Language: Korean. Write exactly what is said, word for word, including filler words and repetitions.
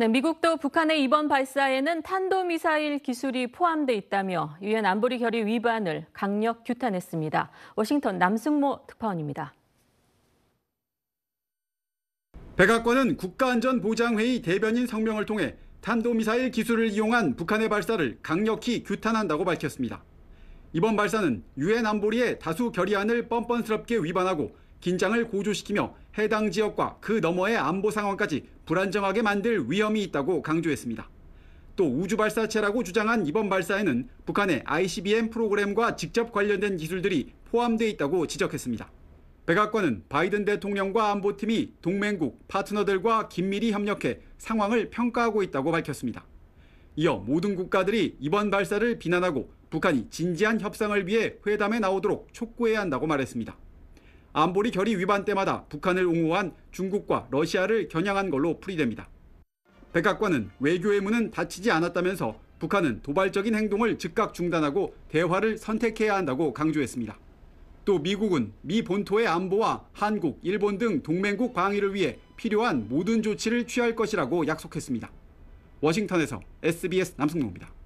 네, 미국도 북한의 이번 발사에는 탄도미사일 기술이 포함돼 있다며 유엔 안보리 결의 위반을 강력 규탄했습니다. 워싱턴 남승모 특파원입니다. 백악관은 국가안전보장회의 대변인 성명을 통해 탄도미사일 기술을 이용한 북한의 발사를 강력히 규탄한다고 밝혔습니다. 이번 발사는 유엔 안보리의 다수 결의안을 뻔뻔스럽게 위반하고 긴장을 고조시키며 해당 지역과 그 너머의 안보 상황까지 불안정하게 만들 위험이 있다고 강조했습니다. 또 우주발사체라고 주장한 이번 발사에는 북한의 아이씨비엠 프로그램과 직접 관련된 기술들이 포함돼 있다고 지적했습니다. 백악관은 바이든 대통령과 안보팀이 동맹국, 파트너들과 긴밀히 협력해 상황을 평가하고 있다고 밝혔습니다. 이어 모든 국가들이 이번 발사를 비난하고 북한이 진지한 협상을 위해 회담에 나오도록 촉구해야 한다고 말했습니다. 안보리 결의 위반 때마다 북한을 옹호한 중국과 러시아를 겨냥한 걸로 풀이됩니다. 백악관은 외교의 문은 닫히지 않았다면서 북한은 도발적인 행동을 즉각 중단하고 대화를 선택해야 한다고 강조했습니다. 또 미국은 미 본토의 안보와 한국, 일본 등 동맹국 방위를 위해 필요한 모든 조치를 취할 것이라고 약속했습니다. 워싱턴에서 에스비에스 남승모입니다.